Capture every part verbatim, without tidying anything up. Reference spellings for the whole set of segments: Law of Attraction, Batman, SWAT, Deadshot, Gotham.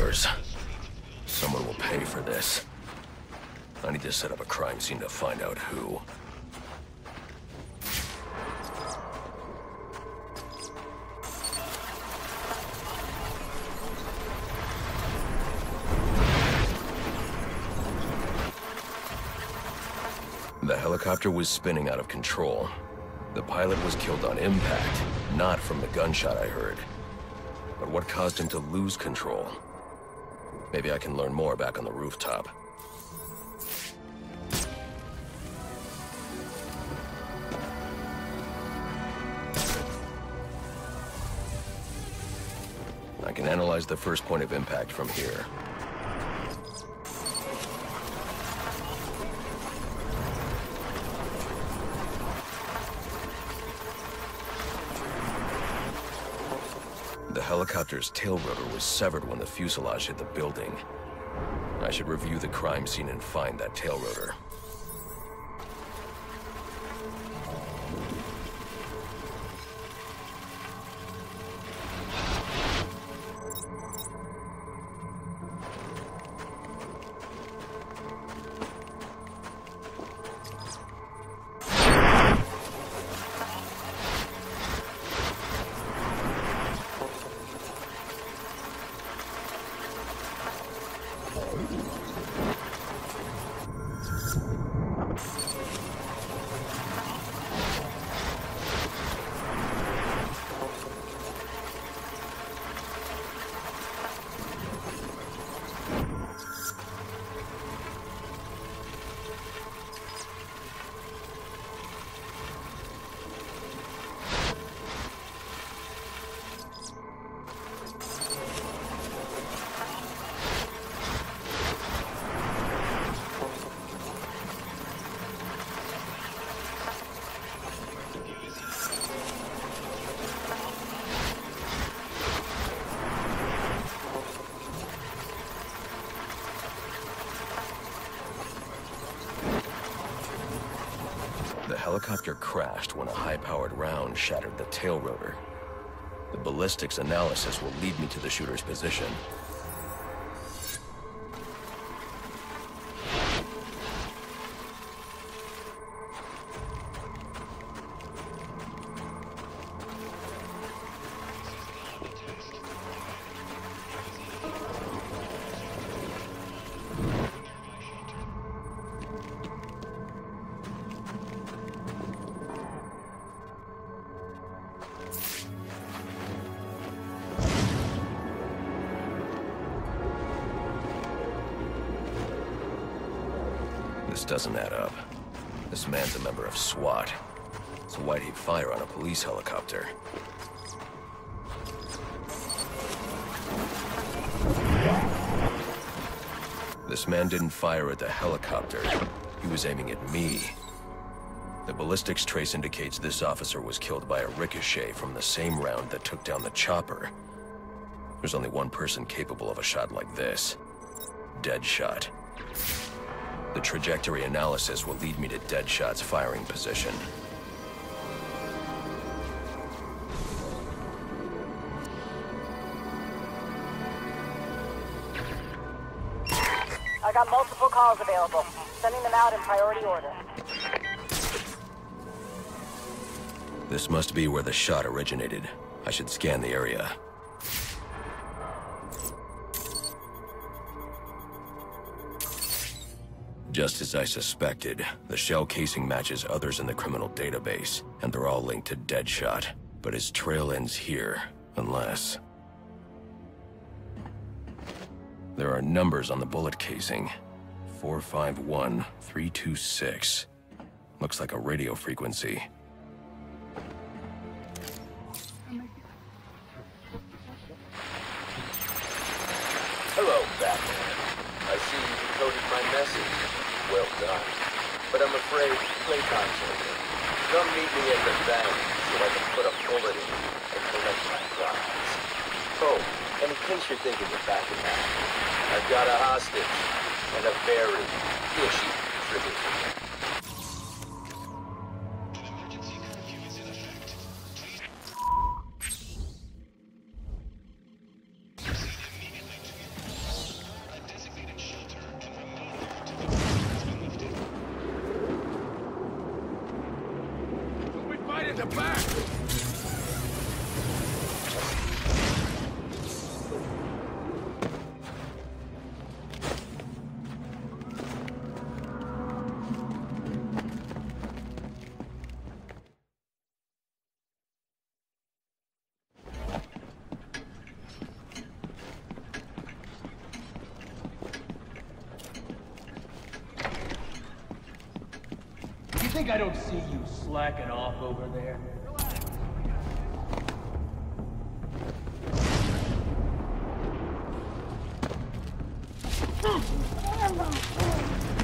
lovers. Someone will pay for this. I need to set up a crime scene to find out who. The helicopter was spinning out of control. The pilot was killed on impact, not from the gunshot I heard. But what caused him to lose control? Maybe I can learn more back on the rooftop. I can analyze the first point of impact from here. The helicopter's tail rotor was severed when the fuselage hit the building. I should review the crime scene and find that tail rotor. The helicopter crashed when a high-powered round shattered the tail rotor. The ballistics analysis will lead me to the shooter's position. This doesn't add up. This man's a member of SWAT, so why'd he fire on a police helicopter? This man didn't fire at the helicopter. He was aiming at me. The ballistics trace indicates this officer was killed by a ricochet from the same round that took down the chopper. There's only one person capable of a shot like this. Deadshot. The trajectory analysis will lead me to Deadshot's firing position. I got multiple calls available. Sending them out in priority order. This must be where the shot originated. I should scan the area. Just as I suspected, the shell casing matches others in the criminal database, and they're all linked to Deadshot. But his trail ends here, unless... There are numbers on the bullet casing. four five one three two six. Looks like a radio frequency. Hello, Batman. I see you decoded my message. Well done. But I'm afraid playtime's over. Come meet me at the bank so I can put a bullet in you and collect my prize. Oh, and in case you're thinking of backing out, I've got a hostage and a very fishy trigger for you. An emergency curfew is in effect. Please proceed immediately to your... to back. I think I don't see you slacking off over there.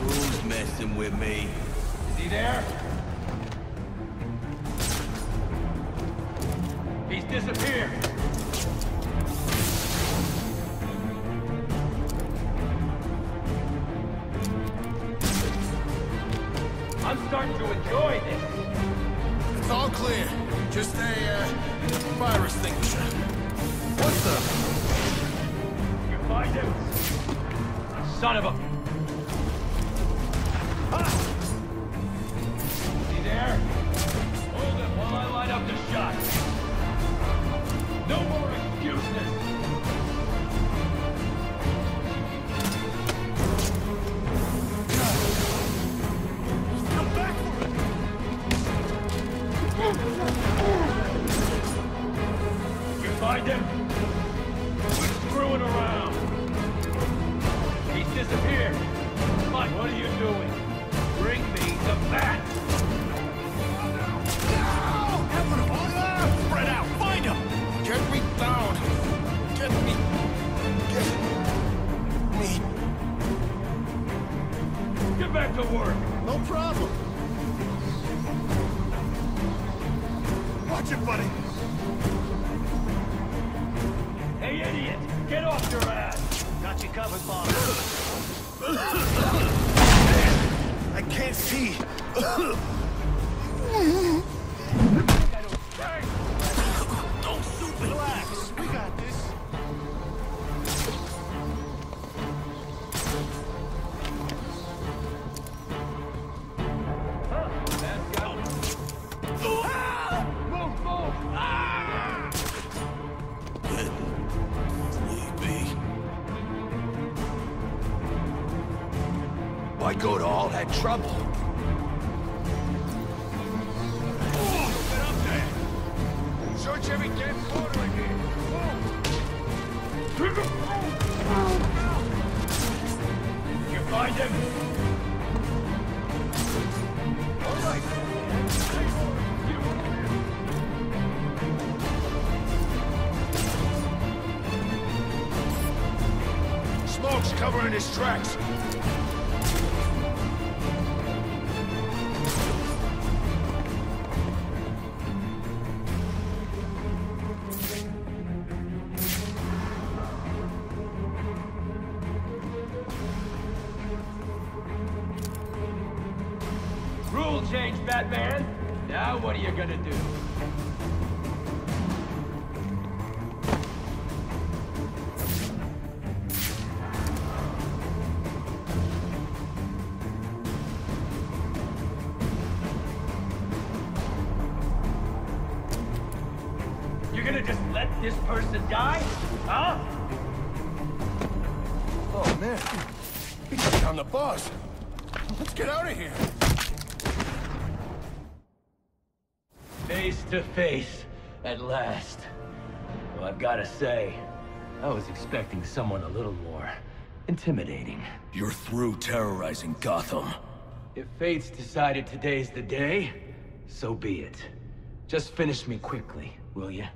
Who's messing with me? Is he there? He's disappeared. Starting to enjoy this. It's all clear. Just a uh, fire extinguisher. What the? You find him? Son of a. Ah! Is he there? Hold him while I light up the shot. No more excuses. Find him! Quit screwing around! He's disappeared! Mike, what are you doing? Bring me the bat! No! Heaven of honor! Spread out! Find him! Get me down! Get me... Get... me... Get back to work! No problem! Watch it, buddy! Hey, idiot! Get off your ass! Got you covered, Bob. I can't see. Don't shoot me. Relax. We got this. I go to all that trouble. Oh, get up there! Search every damn corner in here. Whoa! You find him? All right. Smoke's covering his tracks. Change, Batman. Now what are you gonna do? You're gonna just let this person die? Huh? Oh man, he took down the boss. Let's get out of here. Face to face, at last. Well, I've gotta say, I was expecting someone a little more intimidating. You're through terrorizing Gotham. If fate's decided today's the day, so be it. Just finish me quickly, will you?